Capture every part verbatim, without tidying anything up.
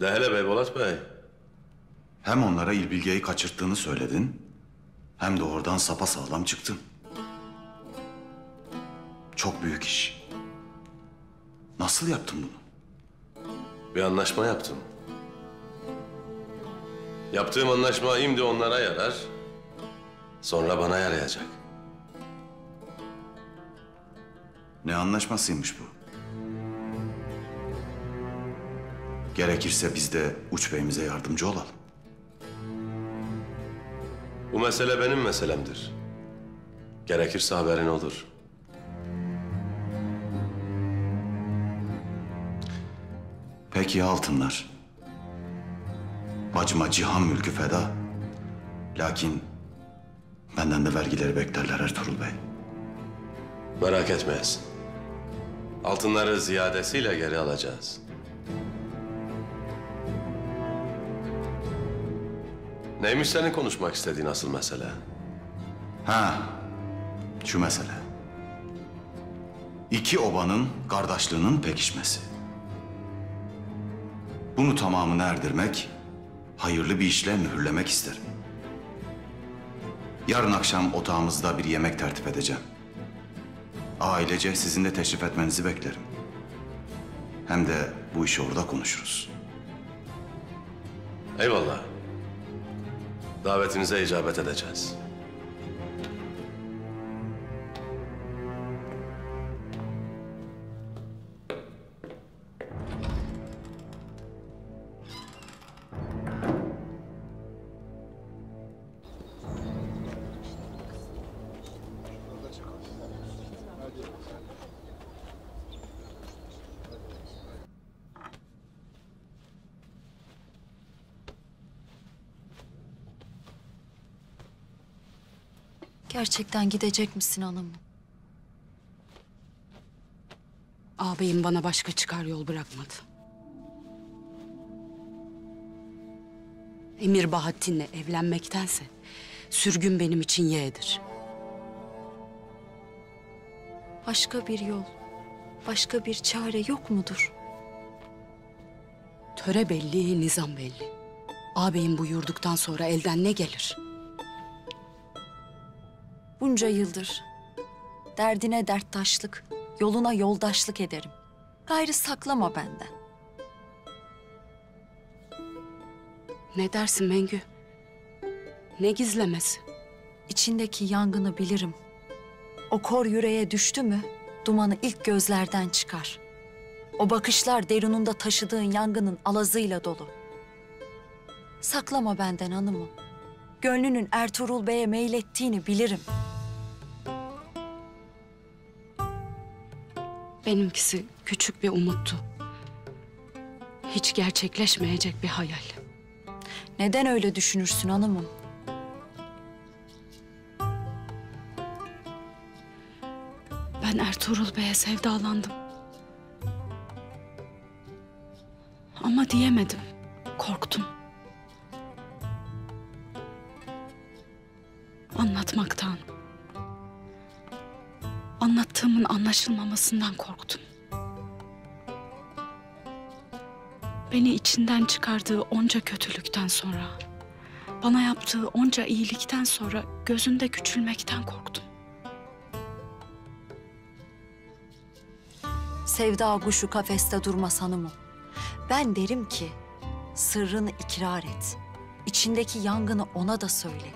De hele Beybolat Bey. Hem onlara İlbilge'yi kaçırttığını söyledin, hem de oradan sapasağlam çıktın. Çok büyük iş. Nasıl yaptın bunu? Bir anlaşma yaptım. Yaptığım anlaşma şimdi onlara yarar, sonra bana yarayacak. Ne anlaşmasıymış bu? Gerekirse biz de Uç Bey'imize yardımcı olalım. Bu mesele benim meselemdir. Gerekirse haberin olur. Peki ya altınlar? Bacıma cihan mülkü feda. Lakin benden de vergileri beklerler Ertuğrul Bey. Merak etmeyesin. Altınları ziyadesiyle geri alacağız. Neymiş senin konuşmak istediğin asıl mesele? Ha, şu mesele. İki obanın kardeşliğinin pekişmesi. Bunu tamamını erdirmek, hayırlı bir işle mühürlemek isterim. Yarın akşam otağımızda bir yemek tertip edeceğim. Ailece sizin de teşrif etmenizi beklerim. Hem de bu işi orada konuşuruz. Eyvallah. Davetinize icabet edeceğiz. Gerçekten gidecek misin hanım? Ağabeyim bana başka çıkar yol bırakmadı. Emir Bahattin'le evlenmektense sürgün benim için yeğdir. Başka bir yol, başka bir çare yok mudur? Töre belli, nizam belli. Ağabeyim buyurduktan sonra elden ne gelir? Bunca yıldır derdine derttaşlık, yoluna yoldaşlık ederim. Gayrı saklama benden. Ne dersin Mengü? Ne gizlemesi? İçindeki yangını bilirim. O kor yüreğe düştü mü, dumanı ilk gözlerden çıkar. O bakışlar derununda taşıdığın yangının alazıyla dolu. Saklama benden hanımım. Gönlünün Ertuğrul Bey'e meylettiğini bilirim. Benimkisi küçük bir umuttu. Hiç gerçekleşmeyecek bir hayal. Neden öyle düşünürsün hanımım? Ben Ertuğrul Bey'e sevdalandım. Ama diyemedim. Korktum. Anlatmaktan, anlattığımın anlaşılmamasından korktum. Beni içinden çıkardığı onca kötülükten sonra, bana yaptığı onca iyilikten sonra gözümde küçülmekten korktum. Sevda kuşu kafeste durmaz hanımım. Ben derim ki sırrını ikrar et. İçindeki yangını ona da söyle.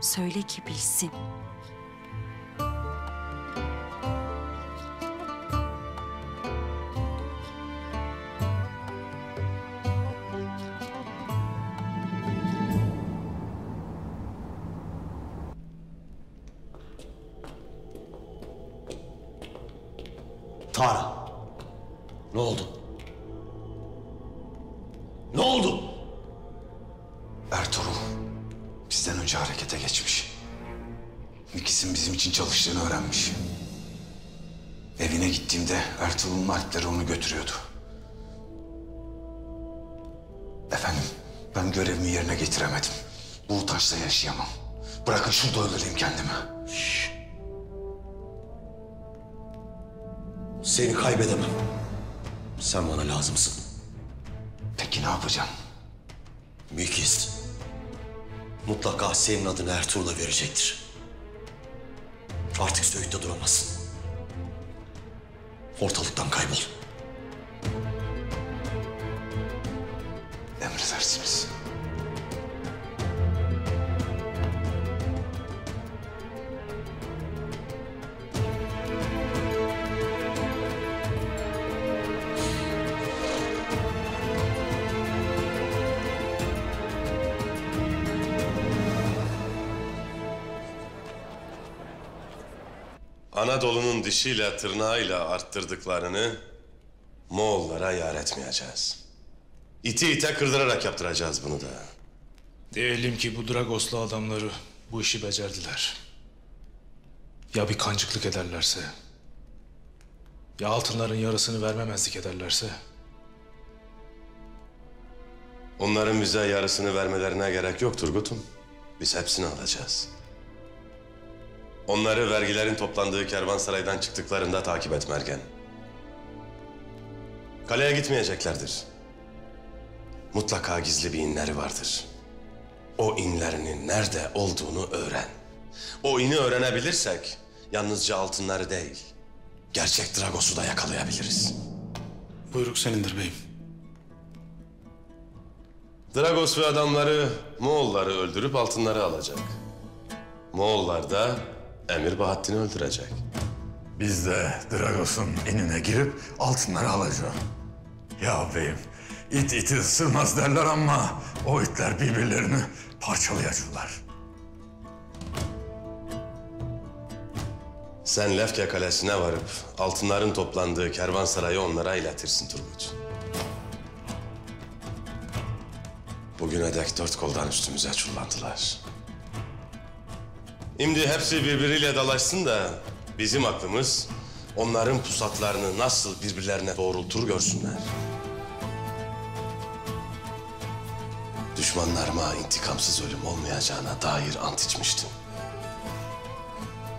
Söyle ki bilsin. Tara, ne oldu? Ne oldu? Ertuğrul bizden önce harekete geçmiş. İkisinin bizim için çalıştığını öğrenmiş. Evine gittiğimde Ertuğrul'un alpleri onu götürüyordu. Efendim, ben görevimi yerine getiremedim. Bu utançla yaşayamam. Bırakın şurada öldüreyim kendimi. Şşş. Seni kaybedemem. Sen bana lazımsın. Peki ne yapacağım? Mükiz. Mutlaka senin adını Ertuğrul'a verecektir. Artık Söğüt'te duramazsın. Ortalıktan kaybol. Emredersiniz. Anadolu'nun dişiyle tırnağıyla arttırdıklarını Moğollara yar etmeyeceğiz. İti ite kırdırarak yaptıracağız bunu da. Diyelim ki bu Dragoslu adamları bu işi becerdiler. Ya bir kancıklık ederlerse, ya altınların yarısını vermemezlik ederlerse? Onların bize yarısını vermelerine gerek yok Turgut'um. Biz hepsini alacağız. Onları vergilerin toplandığı kervansaraydan çıktıklarında takip et Mergen. Kaleye gitmeyeceklerdir. Mutlaka gizli bir inleri vardır. O inlerinin nerede olduğunu öğren. O ini öğrenebilirsek yalnızca altınları değil, gerçek Dragos'u da yakalayabiliriz. Buyruk senindir beyim. Dragos ve adamları Moğolları öldürüp altınları alacak. Moğollar da Emir Bahattin'i öldürecek. Biz de Dragos'un inine girip altınları alacağız. Ya beyim, it iti ısırmaz derler ama o itler birbirlerini parçalayacaklar. Sen Lefke kalesine varıp altınların toplandığı kervansarayı onlara iletirsin Turgut. Bugüne dek dört koldan üstümüze çullandılar. Şimdi hepsi birbiriyle dalaşsın da bizim aklımız onların pusatlarını nasıl birbirlerine doğrultur görsünler. Düşmanlarıma intikamsız ölüm olmayacağına dair ant içmiştim.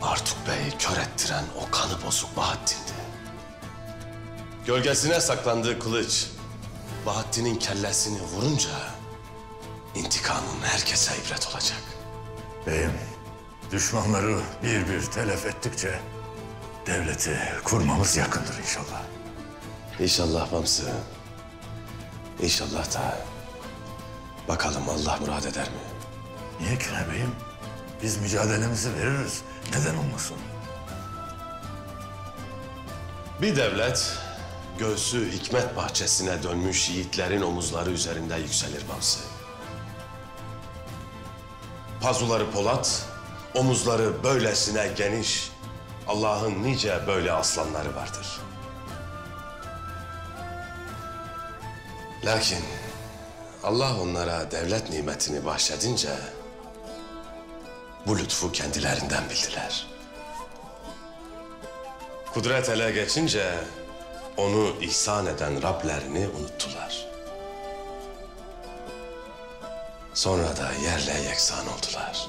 Artuk Bey'i kör ettiren o kanı bozuk Bahattin'di. Gölgesine saklandığı kılıç Bahattin'in kellesini vurunca intikamım herkese ibret olacak. Beyim. Düşmanları bir bir telef ettikçe devleti kurmamız yakındır inşallah. İnşallah Bamsı. İnşallah da. Bakalım Allah murad eder mi? Niye Kire Bey'im? Biz mücadelemizi veririz. Neden olmasın? Bir devlet göğsü hikmet bahçesine dönmüş yiğitlerin omuzları üzerinde yükselir Bamsı. Pazuları Polat, omuzları böylesine geniş, Allah'ın nice böyle aslanları vardır. Lakin Allah onlara devlet nimetini bahşedince bu lütfu kendilerinden bildiler. Kudret ele geçince onu ihsan eden Rablerini unuttular. Sonra da yerle yeksan oldular.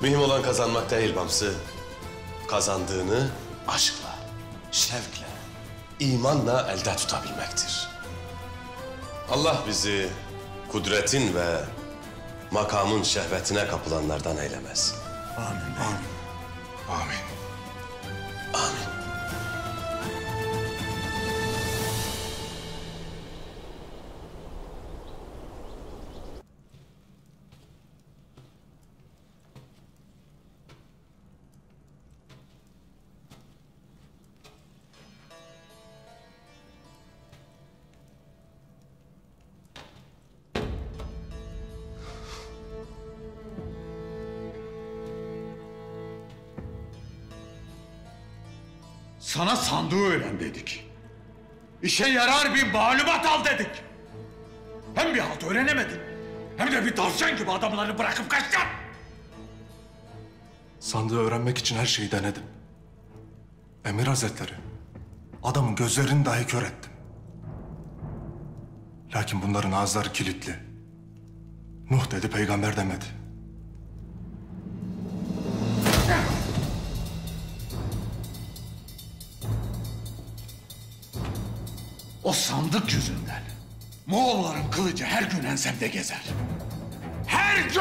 Mühim olan kazanmak değil Bamsı. Kazandığını aşkla, şevkle, imanla elde tutabilmektir. Allah bizi kudretin ve makamın şehvetine kapılanlardan eylemesin. Amin. Amin. Amin. Amin. Sana sandığı öğren dedik. İşe yarar bir malumat al dedik. Hem bir halt öğrenemedin, hem de bir tavşan gibi adamları bırakıp kaçtın. Sandığı öğrenmek için her şeyi denedim. Emir Hazretleri, adamın gözlerini dahi kör ettim. Lakin bunların ağızları kilitli. Nuh dedi, peygamber demedi. O sandık yüzünden Moğolların kılıcı her gün ensemde gezer. Her gün!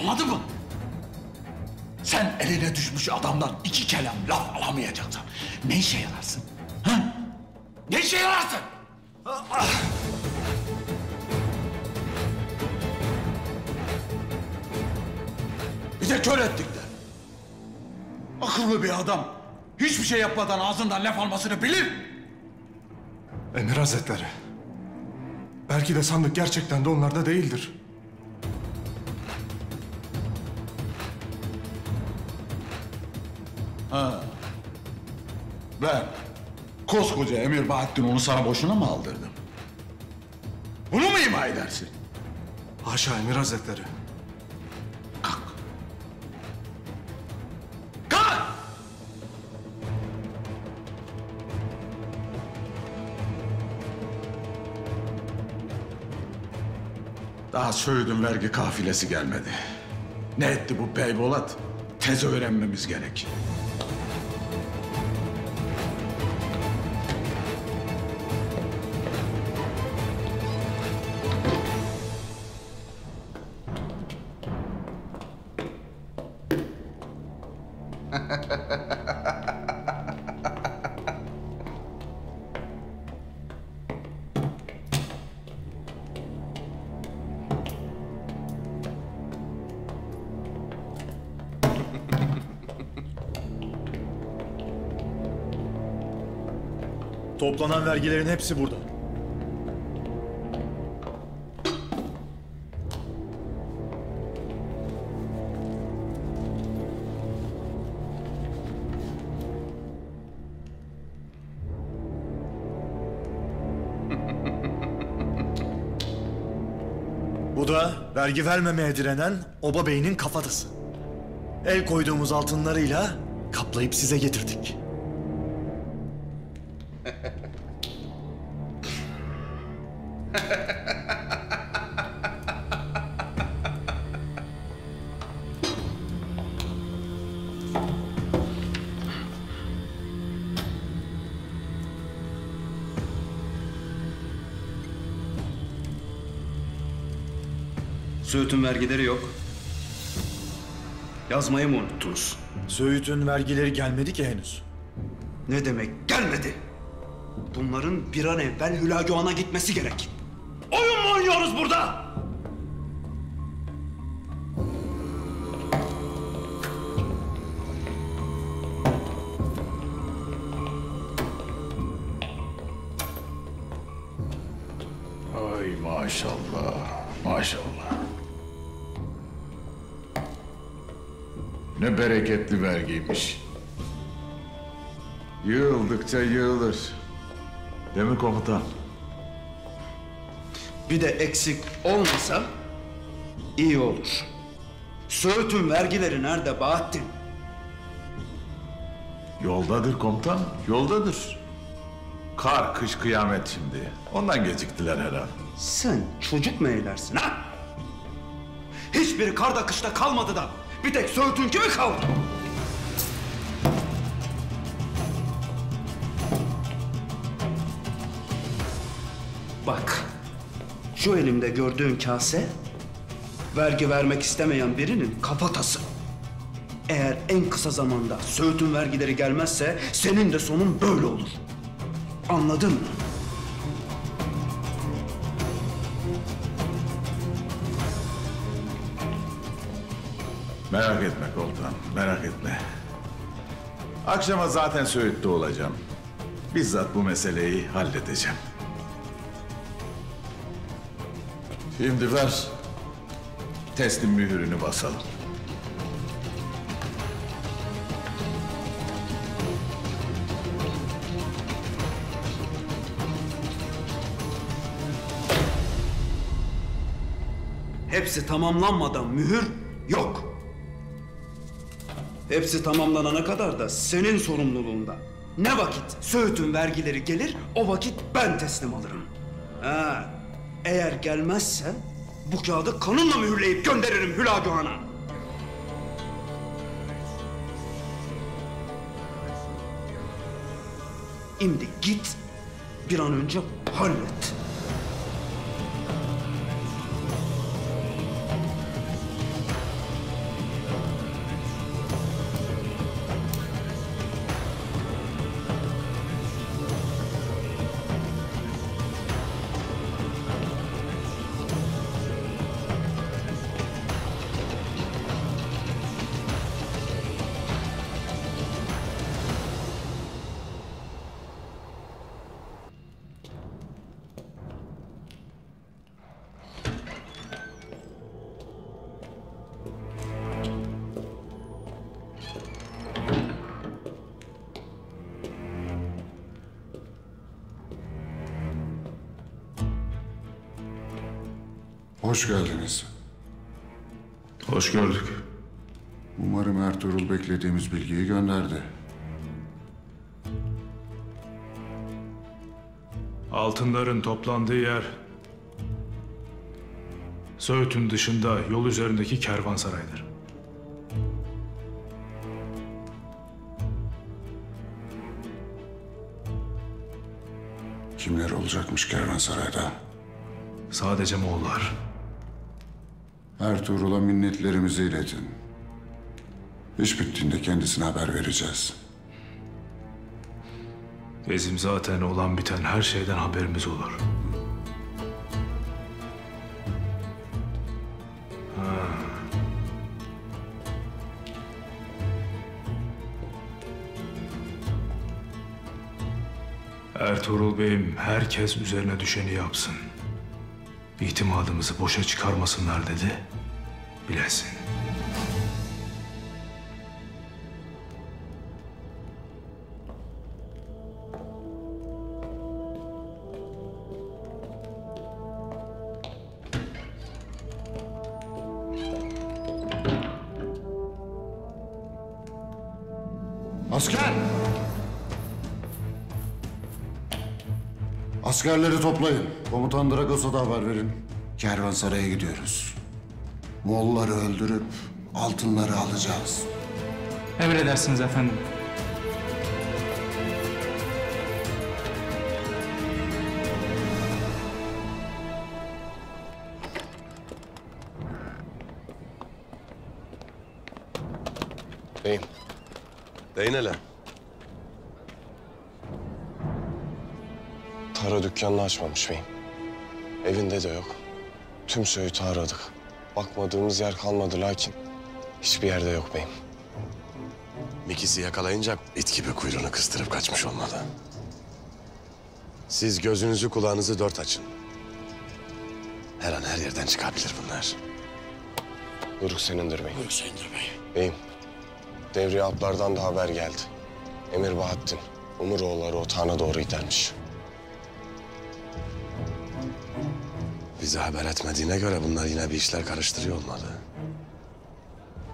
Anladın mı? Sen eline düşmüş adamdan iki kelam laf alamayacaksın. Ne işe yararsın? Ha? Ne işe yararsın? Ah! Bize kör ettik de. Akıllı bir adam hiçbir şey yapmadan ağzından laf almasını bilir. Emir Hazretleri, belki de sandık gerçekten de onlarda değildir. Ha. Ben koskoca Emir Bahattin onu sana boşuna mı aldırdım? Bunu mu ima edersin? Haşa Emir Hazretleri. Kalk. Kalk! Daha Söğüt'ün vergi kafilesi gelmedi. Ne etti bu Beybolat? Tez öğrenmemiz gerek. Toplanan vergilerin hepsi burada. Bu da vergi vermemeye direnen Oba Bey'in kafatası. El koyduğumuz altınlarıyla kaplayıp size getirdik. Söğüt'ün vergileri yok. Yazmayı mı unuttunuz? Söğüt'ün vergileri gelmedi ki henüz. Ne demek gelmedi? Bunların bir an evvel Hülagü Han'a gitmesi gerek. Oyun mu oynuyoruz burada? Ay maşallah, maşallah. Ne bereketli vergiymiş. Yığıldıkça yığılır. Değil mi komutan? Bir de eksik olmasa iyi olur. Söğüt'ün vergileri nerede Bahattin? Yoldadır komutan, yoldadır. Kar, kış, kıyamet şimdi. Ondan geciktiler herhalde. Sen çocuk mu eylersin ha? Hiçbiri karda kışta kalmadı da bir tek Söğüt'ünkü mü kaldı? Bak, şu elimde gördüğün kase, vergi vermek istemeyen birinin kafatası. Eğer en kısa zamanda Söğüt'ün vergileri gelmezse senin de sonun böyle olur. Anladın mı? Merak etme Koltan, merak etme. Akşama zaten Söğüt'te olacağım. Bizzat bu meseleyi halledeceğim. Şimdi ver, teslim mühürünü basalım. Hepsi tamamlanmadan mühür yok. Hepsi tamamlanana kadar da senin sorumluluğunda. Ne vakit Söğüt'ün vergileri gelir, o vakit ben teslim alırım. Ha. Eğer gelmezse bu kağıdı kanunla mühürleyip gönderirim Hülagü Han'a. Şimdi git bir an önce hallet. Hoş geldiniz. Hoş gördük. Umarım Ertuğrul beklediğimiz bilgiyi gönderdi. Altınların toplandığı yer Söğüt'ün dışında yol üzerindeki kervansaraydır. Kimler olacakmış kervansarayda? Sadece Moğollar. Ertuğrul'a minnetlerimizi iletin. İş bittiğinde kendisine haber vereceğiz. Bizim zaten olan biten her şeyden haberimiz olur. Ha. Ertuğrul Bey'im herkes üzerine düşeni yapsın. İtimadımızı boşa çıkarmasınlar dedi. Bilesin. Asker! Askerleri toplayın. Komutan Dragos'a da haber verin. Kervansaraya gidiyoruz. Moğolları öldürüp altınları alacağız. Emredersiniz efendim. Beyim. Bey ne lan? Kara dükkanını açmamış beyim. Evinde de yok. Tüm Söğüt'ü aradık. Bakmadığımız yer kalmadı lakin hiçbir yerde yok beyim. Mikis'i yakalayınca it gibi kuyruğunu kıstırıp kaçmış olmalı. Siz gözünüzü kulağınızı dört açın. Her an her yerden çıkabilir bunlar. Buyruk senindir beyim. Buyruk senindir beyim. Beyim, devriye alplardan da haber geldi. Emir Bahattin, Umuroğulları otağına doğru gidermiş. Bize haber etmediğine göre bunlar yine bir işler karıştırıyor olmalı.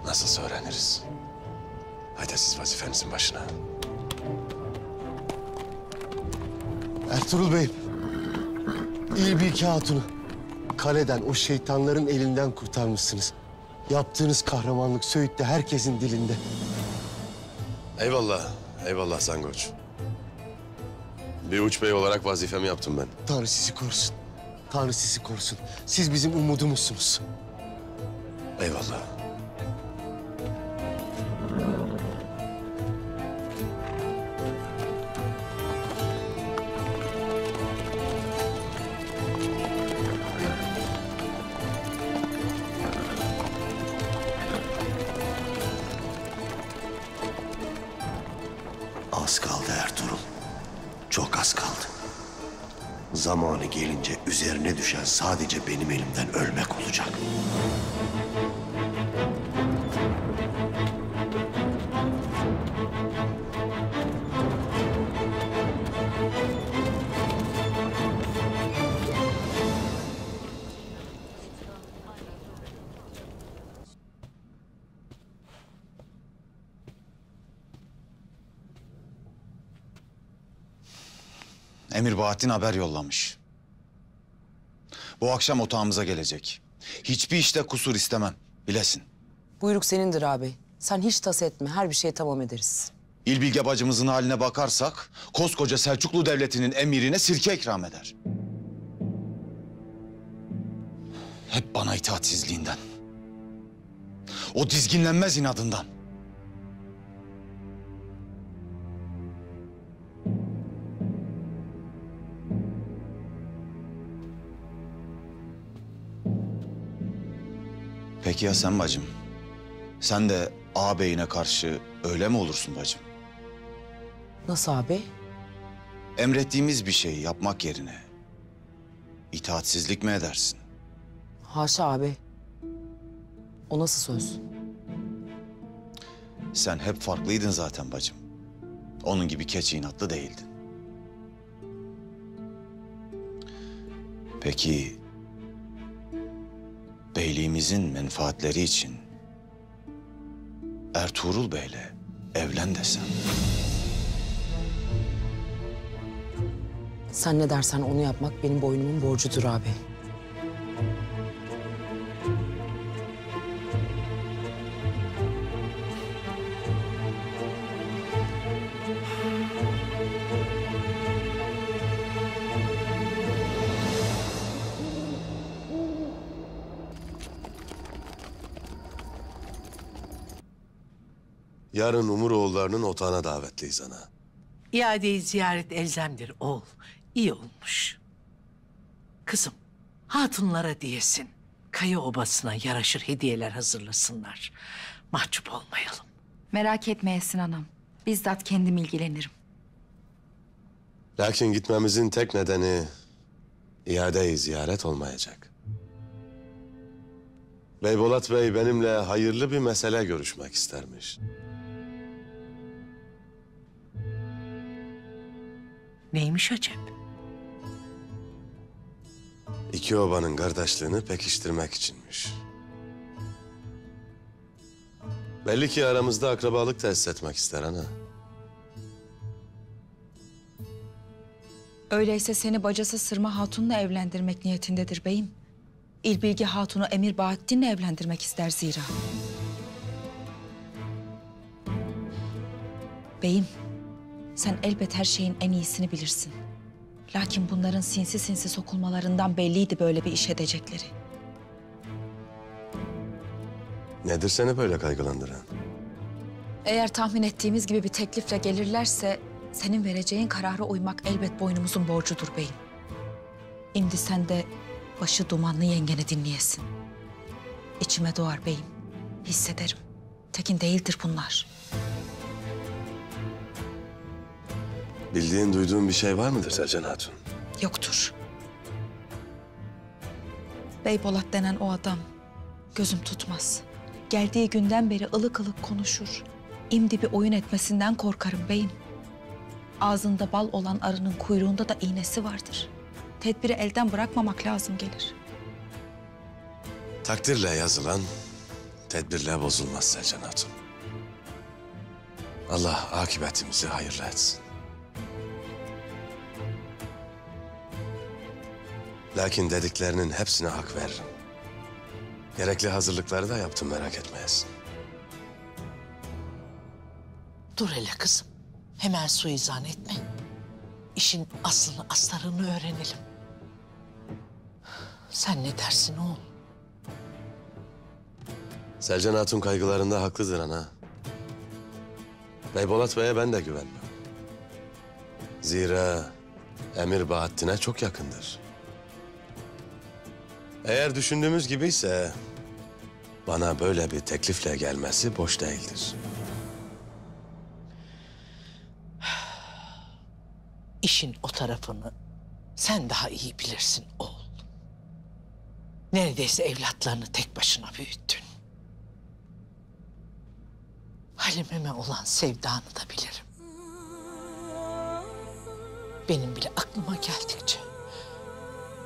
Nasılsa öğreniriz. Haydi siz vazifenizin başına. Ertuğrul Bey, İlbilge Hatun'u kaleden, o şeytanların elinden kurtarmışsınız. Yaptığınız kahramanlık Söğüt'te herkesin dilinde. Eyvallah, eyvallah Sangoç. Bir Uç Bey olarak vazifemi yaptım ben. Tanrı sizi korusun, Tanrı sizi korusun. Siz bizim umudumuzsunuz. Eyvallah. Az kaldı Ertuğrul. Çok az kaldı. Zamanı gelince üzerine düşen sadece benim elimden ölmek olacak. Emir Bahattin haber yollamış. Bu akşam otağımıza gelecek. Hiçbir işte kusur istemem, bilesin. Buyruk senindir ağabey. Sen hiç tas etme, her bir şeyi tamam ederiz. İlbilge bacımızın haline bakarsak, koskoca Selçuklu Devleti'nin emirine sirke ikram eder. Hep bana itaatsizliğinden, o dizginlenmez inadından. Peki ya sen bacım? Sen de ağabeyine karşı öyle mi olursun bacım? Nasıl ağabey? Emrettiğimiz bir şeyi yapmak yerine itaatsizlik mi edersin? Haşa ağabey. O nasıl söz? Sen hep farklıydın zaten bacım. Onun gibi keçi inatlı değildin. Peki beyliğimizin menfaatleri için Ertuğrul Bey'le evlen desem. Sen ne dersen onu yapmak benim boynumun borcudur abi. Yarın Umuroğulları'nın otağına davetliyiz ana. İade-i ziyaret elzemdir oğul. İyi olmuş. Kızım, hatunlara diyesin. Kayı Obası'na yaraşır hediyeler hazırlasınlar. Mahcup olmayalım. Merak etmeyesin anam. Bizzat kendim ilgilenirim. Lakin gitmemizin tek nedeni iade-i ziyaret olmayacak. Beybolat Bey benimle hayırlı bir mesele görüşmek istermiş. Neymiş acep? İki obanın kardeşliğini pekiştirmek içinmiş. Belli ki aramızda akrabalık tesis etmek ister ana. Öyleyse seni bacası Sırma Hatun'la evlendirmek niyetindedir beyim. İlbilge Hatun'u Emir Bahattin'le evlendirmek ister zira. Beyim, sen elbet her şeyin en iyisini bilirsin. Lakin bunların sinsi sinsi sokulmalarından belliydi böyle bir iş edecekleri. Nedir seni böyle kaygılandıran? Eğer tahmin ettiğimiz gibi bir teklifle gelirlerse Senin vereceğin karara uymak elbet boynumuzun borcudur beyim. Şimdi sen de başı dumanlı yengeni dinleyesin. İçime doğar beyim. Hissederim. Tekin değildir bunlar. Bildiğin, duyduğun bir şey var mıdır Selcan Hatun? Yoktur. Beybolat denen o adam gözüm tutmaz. Geldiği günden beri ılık ılık konuşur. İmdi bir oyun etmesinden korkarım beyim. Ağzında bal olan arının kuyruğunda da iğnesi vardır. Tedbiri elden bırakmamak lazım gelir. Takdirle yazılan, tedbirle bozulmaz Selcan Hatun. Allah akıbetimizi hayırlı etsin. Lakin dediklerinin hepsine hak veririm. Gerekli hazırlıkları da yaptım, merak etmeyesin. Dur hele kızım. Hemen suizan etme. İşin aslını, aslarını öğrenelim. Sen ne dersin oğlum? Selcan Hatun kaygılarında haklıdır ana. Beybolat Bey'e ben de güvenmem. Zira Emir Bahattin'e çok yakındır. Eğer düşündüğümüz gibiyse bana böyle bir teklifle gelmesi boş değildir. İşin o tarafını sen daha iyi bilirsin oğul. Neredeyse evlatlarını tek başına büyüttün. Halime'me olan sevdanı da bilirim. Benim bile aklıma geldikçe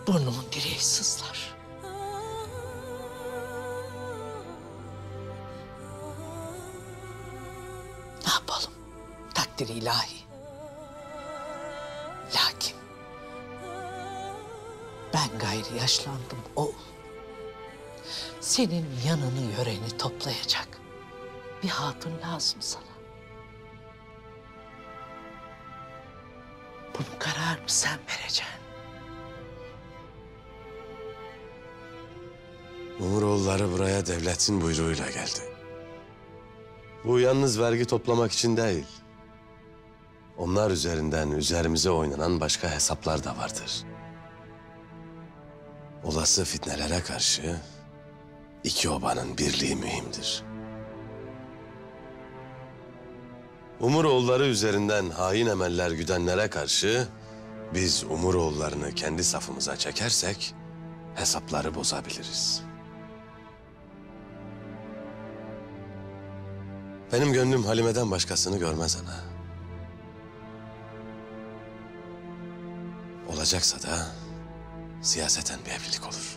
burnumun direği sızlar. Ne yapalım? Takdir ilahi. Lakin ben gayri yaşlandım oğul. Senin yanını yöreni toplayacak bir hatun lazım sana. Bunun kararını sen vereceksin. Umuroğulları buraya devletin buyruğuyla geldi. Bu yalnız vergi toplamak için değil. Onlar üzerinden üzerimize oynanan başka hesaplar da vardır. Olası fitnelere karşı iki obanın birliği mühimdir. Umuroğulları üzerinden hain emeller güdenlere karşı biz Umuroğullarını kendi safımıza çekersek hesapları bozabiliriz. Benim gönlüm Halime'den başkasını görmez ana. Olacaksa da siyaseten bir evlilik olur.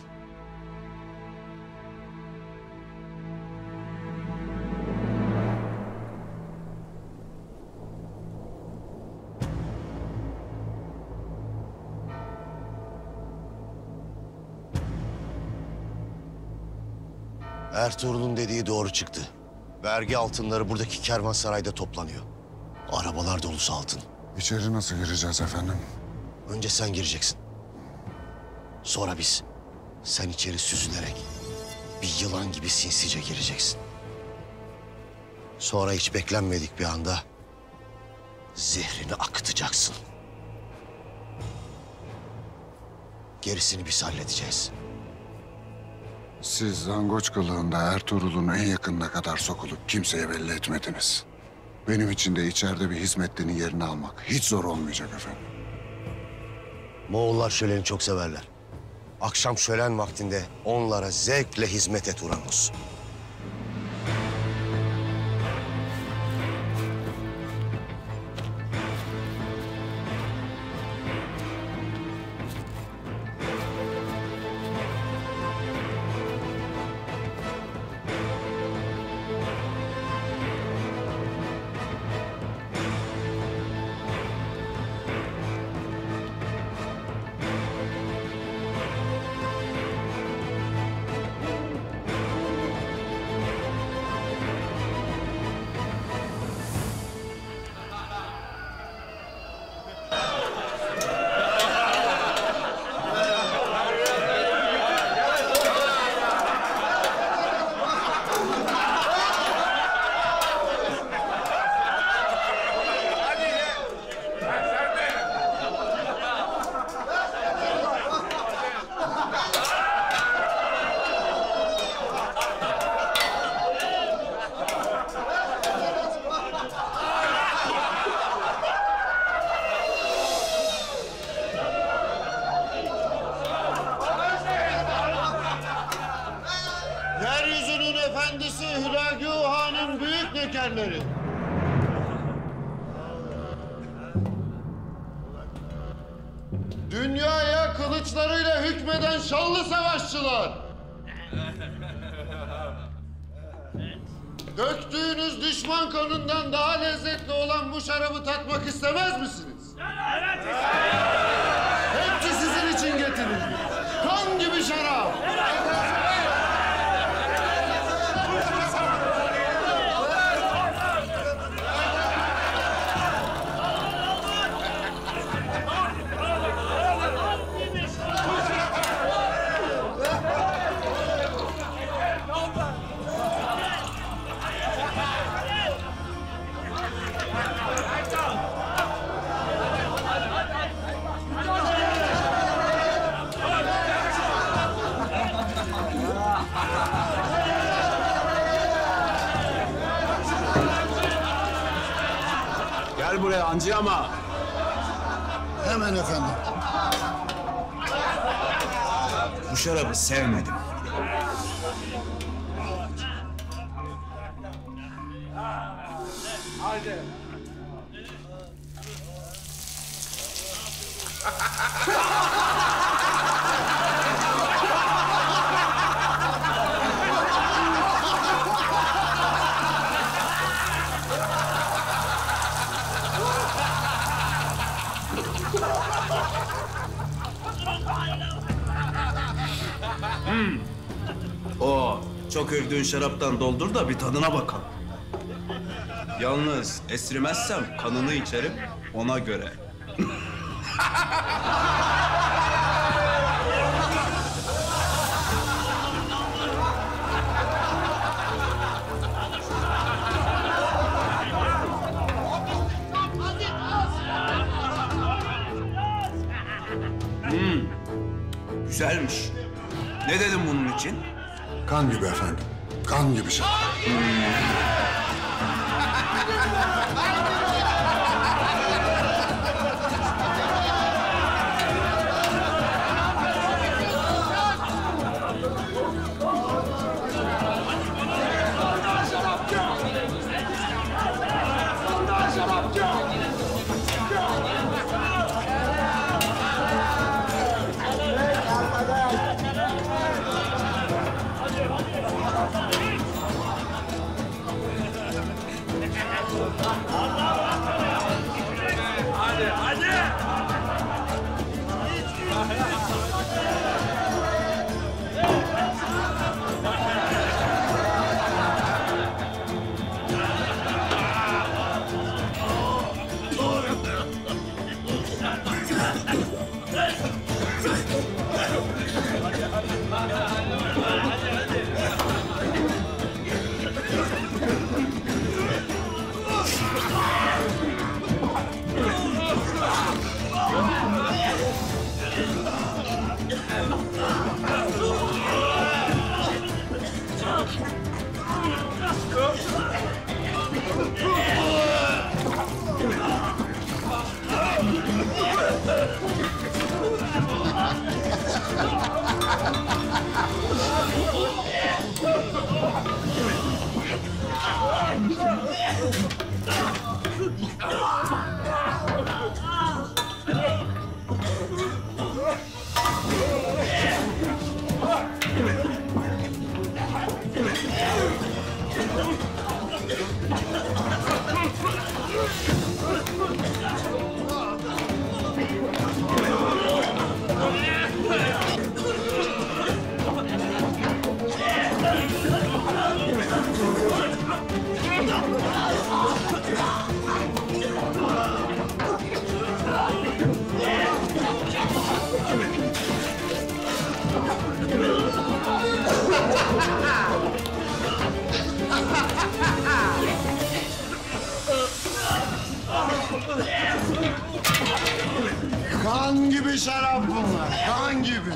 Ertuğrul'un dediği doğru çıktı. Vergi altınları buradaki kervansarayda toplanıyor. Arabalar dolusu altın. İçeri nasıl gireceğiz efendim? Önce sen gireceksin. Sonra biz. Sen içeri süzülerek bir yılan gibi sinsice gireceksin. Sonra hiç beklenmedik bir anda zehrini akıtacaksın. Gerisini biz halledeceğiz. Siz zangoç kılığında Ertuğrul'un en yakınına kadar sokulup kimseye belli etmediniz. Benim için de içeride bir hizmetlinin yerini almak hiç zor olmayacak efendim. Moğollar şöleni çok severler. Akşam şölen vaktinde onlara zevkle hizmet et Turanuz. diğerleri. Dünyaya kılıçlarıyla hükmeden şanlı savaşçılar. Döktüğünüz düşman kanından daha lezzetli olan bu şarabı tatmak istemez misiniz? Evet, hepsi sizin için getirildi. Kan gibi şarap. Ancı ama. Hemen efendim. Bu şarabı sevmedim. Haydi. Çok övdüğün şaraptan doldur da bir tadına bakalım. Yalnız esirmezsem kanını içerim, ona göre. Hmm, güzelmiş. Ne dedim bunun için? Kan gibi efendim, kan gibi şey. Kan gibi şarap bunlar, kan gibi.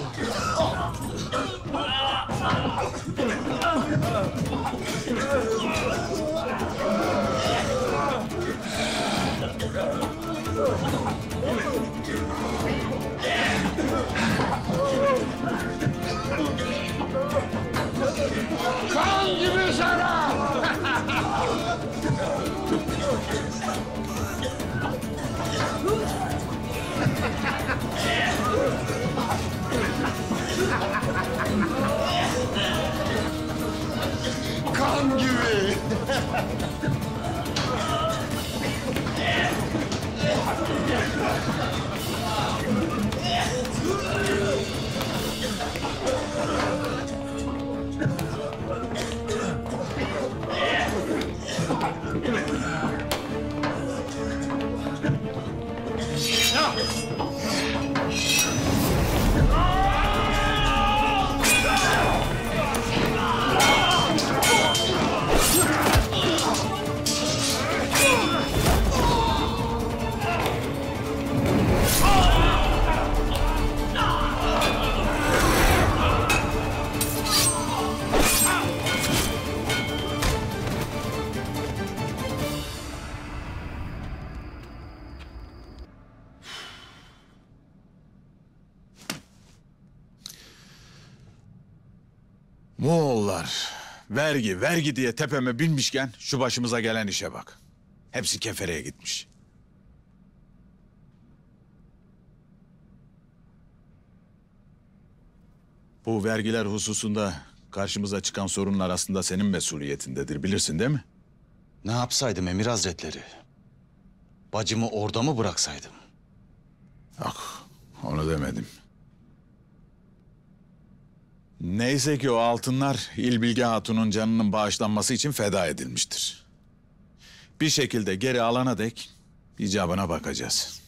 Kan gibi şarap! Kan gibi. Vergi, vergi diye tepeme binmişken şu başımıza gelen işe bak. Hepsi kefereye gitmiş. Bu vergiler hususunda karşımıza çıkan sorunlar aslında senin mesuliyetindedir, bilirsin değil mi? Ne yapsaydım Emir Hazretleri? Bacımı orada mı bıraksaydım? Yok, onu demedim. Neyse ki o altınlar İlbilge Hatun'un canının bağışlanması için feda edilmiştir. Bir şekilde geri alana dek icabına bakacağız.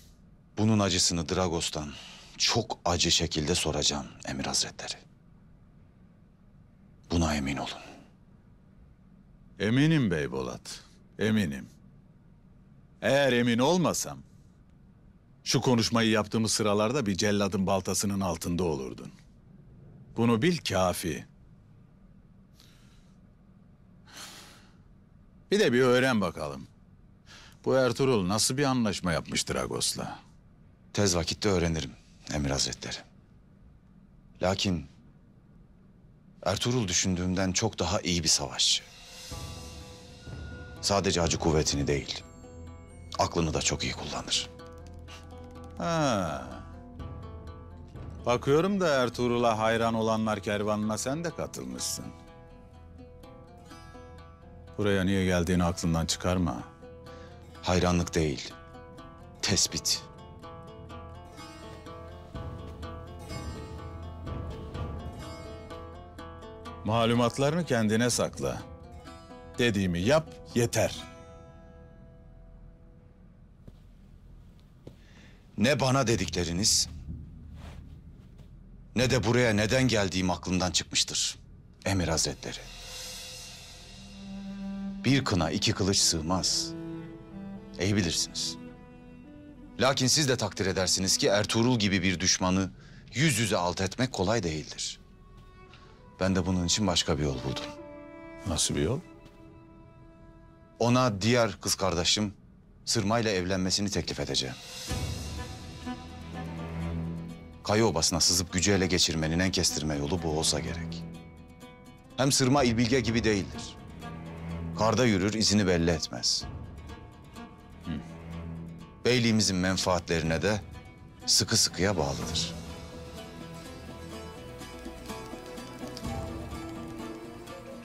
Bunun acısını Dragos'tan çok acı şekilde soracağım Emir Hazretleri. Buna emin olun. Eminim Beybolat, eminim. Eğer emin olmasam şu konuşmayı yaptığımız sıralarda bir celladın baltasının altında olurdun. Bunu bil kafi. Bir de bir öğren bakalım. Bu Ertuğrul nasıl bir anlaşma yapmıştır Agos'la? Tez vakitte öğrenirim Emir Hazretleri. Lakin Ertuğrul düşündüğümden çok daha iyi bir savaşçı. Sadece acı kuvvetini değil, aklını da çok iyi kullanır. Ha. Bakıyorum da Ertuğrul'a hayran olanlar kervanına sen de katılmışsın. Buraya niye geldiğini aklından çıkarma. Hayranlık değil, tespit. Malumatlarını kendine sakla. Dediğimi yap, yeter. Ne bana dedikleriniz... Ne de buraya neden geldiğim aklımdan çıkmıştır Emir Hazretleri. Bir kına iki kılıç sığmaz. İyi bilirsiniz. Lakin siz de takdir edersiniz ki Ertuğrul gibi bir düşmanı yüz yüze alt etmek kolay değildir. Ben de bunun için başka bir yol buldum. Nasıl bir yol? Ona diğer kız kardeşim Sırma ile evlenmesini teklif edeceğim. Kayı Obası'na sızıp gücü ele geçirmenin en kestirme yolu bu olsa gerek. Hem Sırma İlbilge gibi değildir. Karda yürür, izini belli etmez. Hı. Beyliğimizin menfaatlerine de sıkı sıkıya bağlıdır.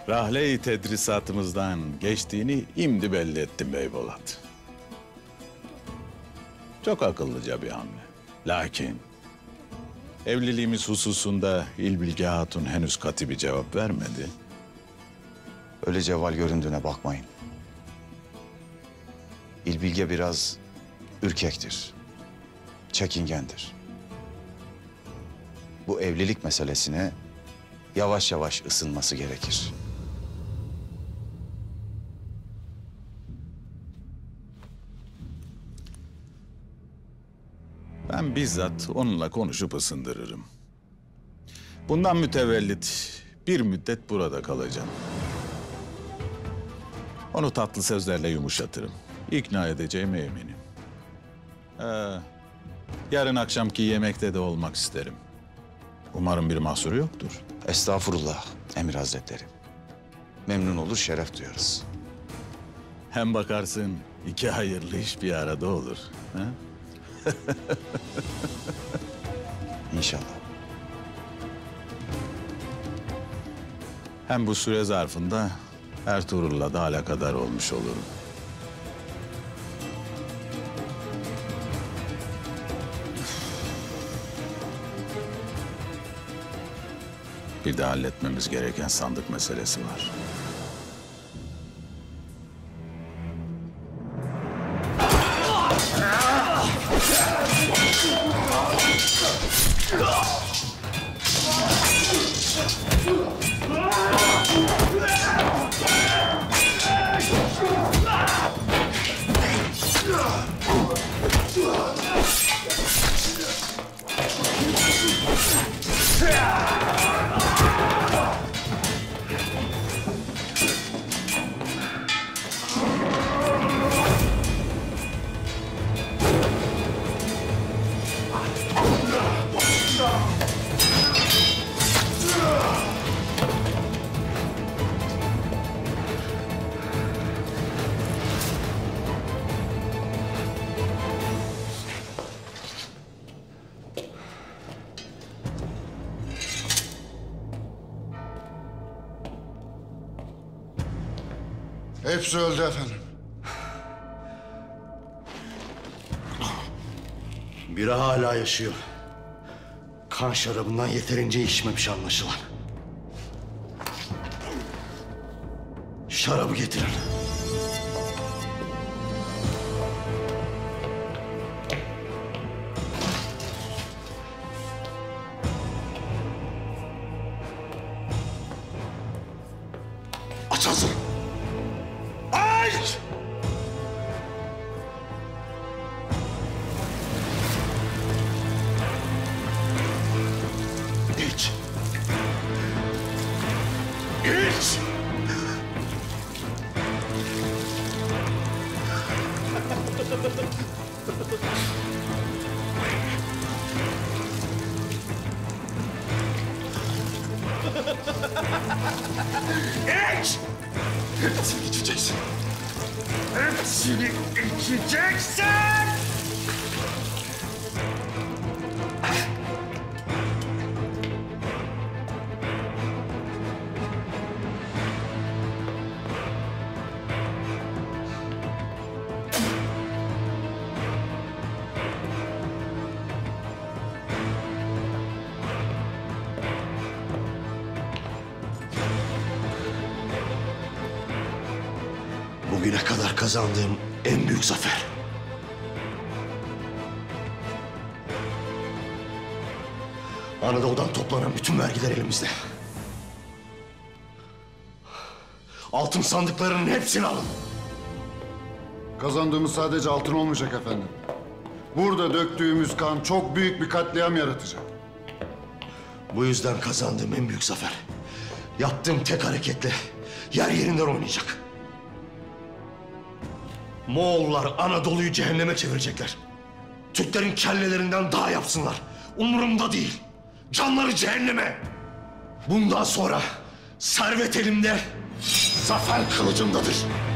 Rahle-i tedrisatımızdan geçtiğini imdi belli ettim Beybolat. Çok akıllıca bir hamle. Lakin... Evliliğimiz hususunda İlbilge Hatun henüz katı bir cevap vermedi. Öyle cevval göründüğüne bakmayın. İlbilge biraz ürkektir, çekingendir. Bu evlilik meselesine yavaş yavaş ısınması gerekir. Ben bizzat onunla konuşup ısındırırım. Bundan mütevellit bir müddet burada kalacağım. Onu tatlı sözlerle yumuşatırım. İkna edeceğime eminim. Ee, yarın akşamki yemekte de olmak isterim. Umarım bir mahsuru yoktur. Estağfurullah Emir Hazretleri. Memnun olur, şeref duyarız. Hem bakarsın iki hayırlı iş bir arada olur. He? İnşallah. Hem bu süre zarfında Ertuğrul'la da alakadar olmuş olurum. Bir de halletmemiz gereken sandık meselesi var. Hepsi öldü efendim. Biri hala yaşıyor. Kan şarabından yeterince içmemiş anlaşılan. Şarabı getirin. Bugüne kadar kazandığım en büyük zafer. Anadolu'dan toplanan bütün vergiler elimizde. Altın sandıklarının hepsini alın. Kazandığımız sadece altın olmayacak efendim. Burada döktüğümüz kan çok büyük bir katliam yaratacak. Bu yüzden kazandığım en büyük zafer. Yaptığım tek hareketle yer yerinden oynayacak. Moğollar Anadolu'yu cehenneme çevirecekler. Türklerin kellelerinden daha yapsınlar. Umurumda değil. Canları cehenneme. Bundan sonra servet elimde, zafer kılıcımdadır.